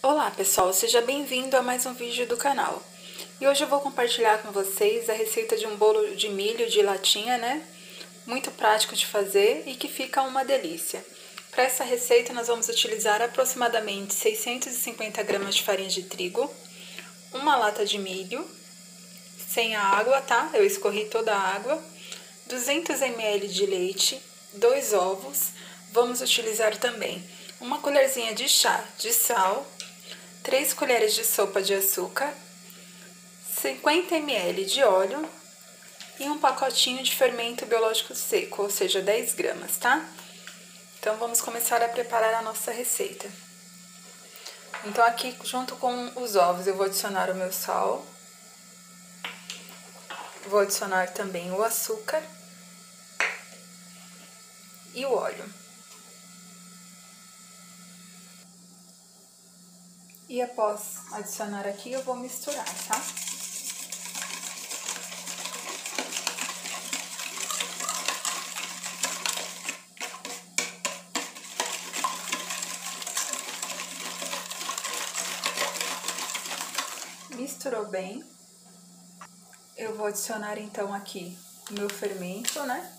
Olá pessoal, seja bem-vindo a mais um vídeo do canal. E hoje eu vou compartilhar com vocês a receita de um bolo de milho de latinha, né? Muito prático de fazer e que fica uma delícia. Para essa receita nós vamos utilizar aproximadamente 650 gramas de farinha de trigo, uma lata de milho, sem a água, tá? Eu escorri toda a água, 200 ml de leite, 2 ovos, vamos utilizar também uma colherzinha de chá de sal, 3 colheres de sopa de açúcar, 50 ml de óleo e um pacotinho de fermento biológico seco, ou seja, 10 gramas, tá? Então, vamos começar a preparar a nossa receita. Então, aqui, junto com os ovos, eu vou adicionar o meu sal. Vou adicionar também o açúcar e o óleo. E após adicionar aqui, eu vou misturar, tá? Misturou bem. Eu vou adicionar então aqui o meu fermento, né?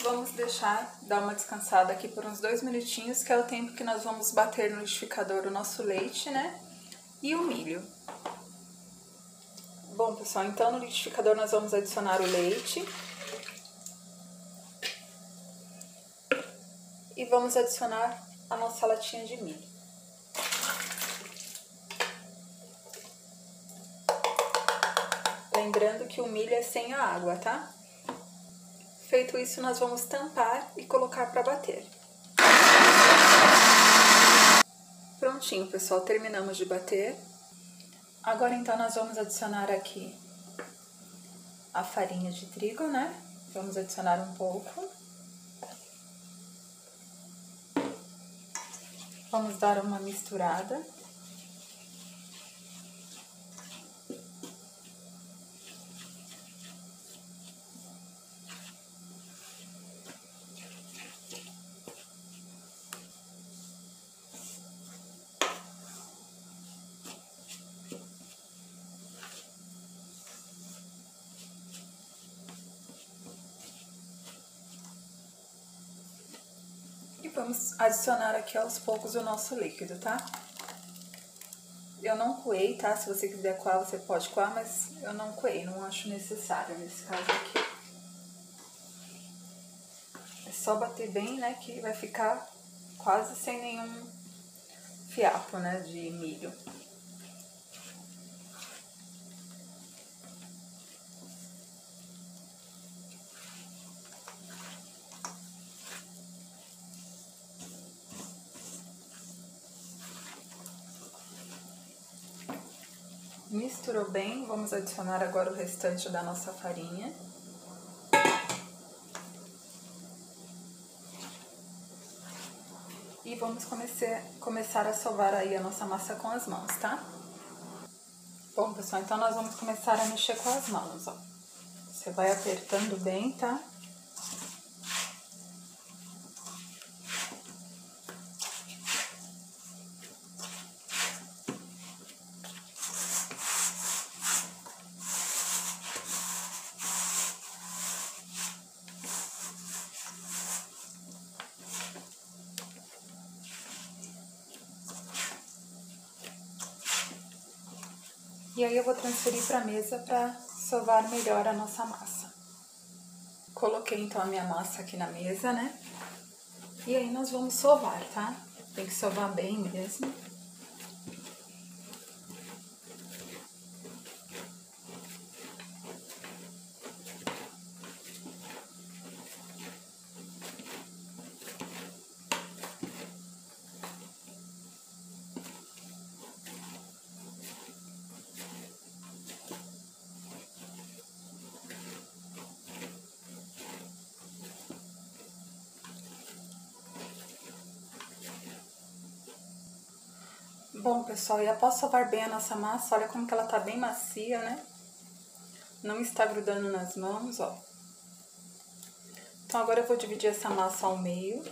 Vamos deixar dar uma descansada aqui por uns 2 minutinhos, que é o tempo que nós vamos bater no liquidificador o nosso leite, né? E o milho. Bom, pessoal, então no liquidificador nós vamos adicionar o leite. E vamos adicionar a nossa latinha de milho. Lembrando que o milho é sem a água, tá? Feito isso, nós vamos tampar e colocar para bater. Prontinho, pessoal. Terminamos de bater. Agora, então, nós vamos adicionar aqui a farinha de trigo, né? Vamos adicionar um pouco. Vamos dar uma misturada. Vamos adicionar aqui aos poucos o nosso líquido, tá? Eu não coei, tá? Se você quiser coar, você pode coar, mas eu não coei, não acho necessário nesse caso aqui. É só bater bem, né, que vai ficar quase sem nenhum fiapo, né, de milho. Misturou bem, vamos adicionar agora o restante da nossa farinha. E vamos começar a sovar aí a nossa massa com as mãos, tá? Bom, pessoal, então nós vamos começar a mexer com as mãos, ó. Você vai apertando bem, tá? E aí eu vou transferir para a mesa para sovar melhor a nossa massa. Coloquei então a minha massa aqui na mesa, né? E aí nós vamos sovar, tá? Tem que sovar bem mesmo. Bom, pessoal, e após sovar bem a nossa massa, olha como que ela tá bem macia, né? Não está grudando nas mãos, ó. Então, agora eu vou dividir essa massa ao meio.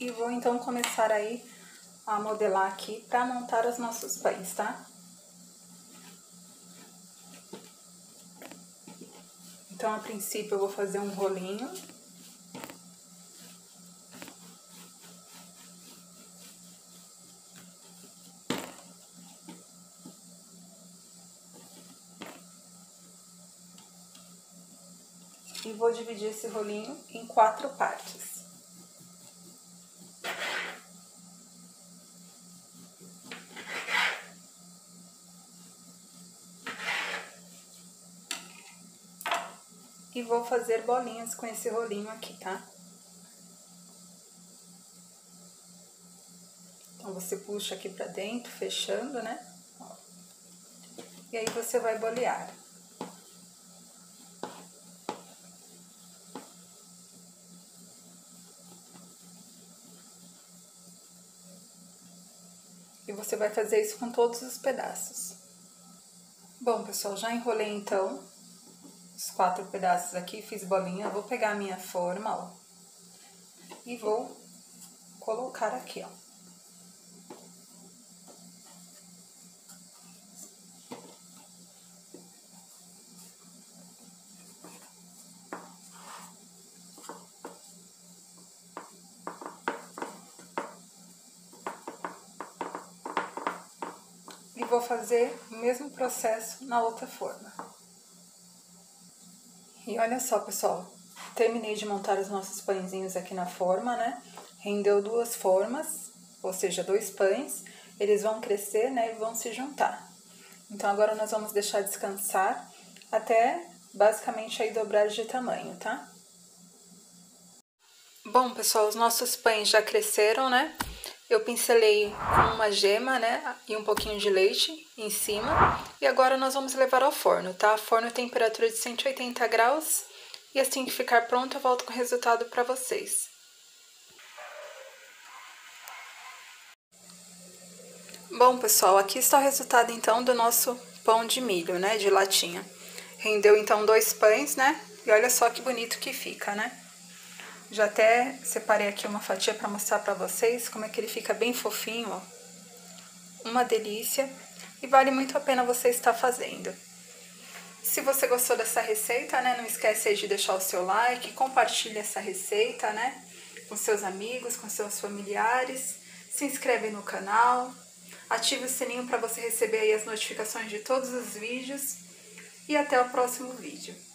E vou, então, começar aí a modelar aqui para montar os nossos pães, tá? Então, a princípio, eu vou fazer um rolinho. E vou dividir esse rolinho em 4 partes. E vou fazer bolinhas com esse rolinho aqui, tá? Então, você puxa aqui pra dentro, fechando, né? Ó. E aí, você vai bolear. E você vai fazer isso com todos os pedaços. Bom, pessoal, já enrolei, então, os 4 pedaços aqui, fiz bolinha. Vou pegar a minha forma, ó, e vou colocar aqui, ó. E vou fazer o mesmo processo na outra forma. E olha só, pessoal, terminei de montar os nossos pãezinhos aqui na forma, né? Rendeu 2 formas, ou seja, 2 pães. Eles vão crescer, né? E vão se juntar. Então, agora nós vamos deixar descansar até, basicamente, aí dobrar de tamanho, tá? Bom, pessoal, os nossos pães já cresceram, né? Eu pincelei com uma gema, né, e um pouquinho de leite em cima. E agora nós vamos levar ao forno, tá? Forno temperatura de 180 graus. E assim que ficar pronto, eu volto com o resultado para vocês. Bom, pessoal, aqui está o resultado, então, do nosso pão de milho, né, de latinha. Rendeu, então, 2 pães, né? E olha só que bonito que fica, né? Já até separei aqui uma fatia para mostrar para vocês como é que ele fica bem fofinho, ó. Uma delícia, e vale muito a pena você estar fazendo. Se você gostou dessa receita, né, não esquece aí de deixar o seu like, compartilha essa receita, né, com seus amigos, com seus familiares, se inscreve no canal, ative o sininho para você receber aí as notificações de todos os vídeos, e até o próximo vídeo.